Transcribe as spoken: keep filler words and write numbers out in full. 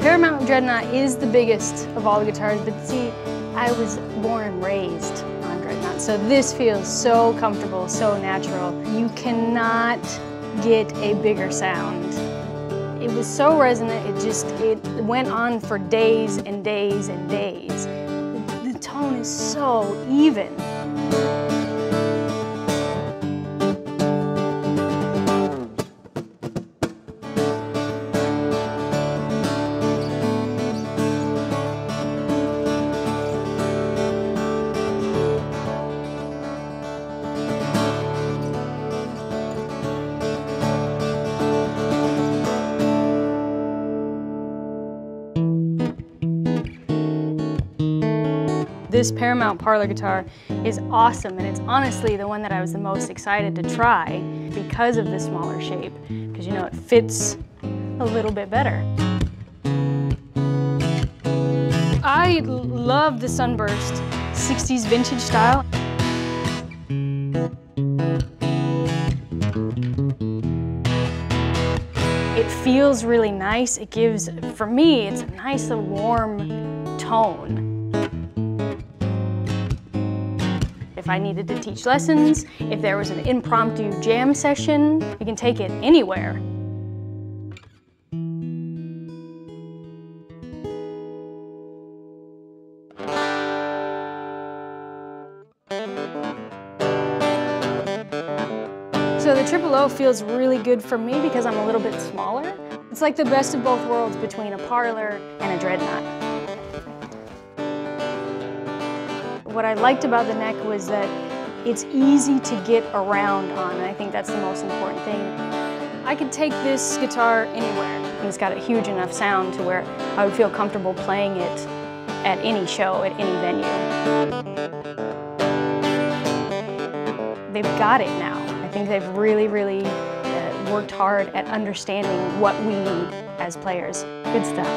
Paramount Dreadnought is the biggest of all the guitars, but see, I was born and raised on Dreadnought, so this feels so comfortable, so natural. You cannot get a bigger sound. It was so resonant, it just, it went on for days and days and days. The, the tone is so even. This Paramount Parlor guitar is awesome, and it's honestly the one that I was the most excited to try because of the smaller shape, because you know it fits a little bit better. I love the Sunburst sixties vintage style. It feels really nice. It gives, for me, it's a nice little warm tone. If I needed to teach lessons, if there was an impromptu jam session, you can take it anywhere. So the Triple O feels really good for me because I'm a little bit smaller. It's like the best of both worlds between a Parlor and a Dreadnought. What I liked about the neck was that it's easy to get around on, and I think that's the most important thing. I could take this guitar anywhere, and it's got a huge enough sound to where I would feel comfortable playing it at any show, at any venue. They've got it now. I think they've really, really uh, worked hard at understanding what we need as players. Good stuff.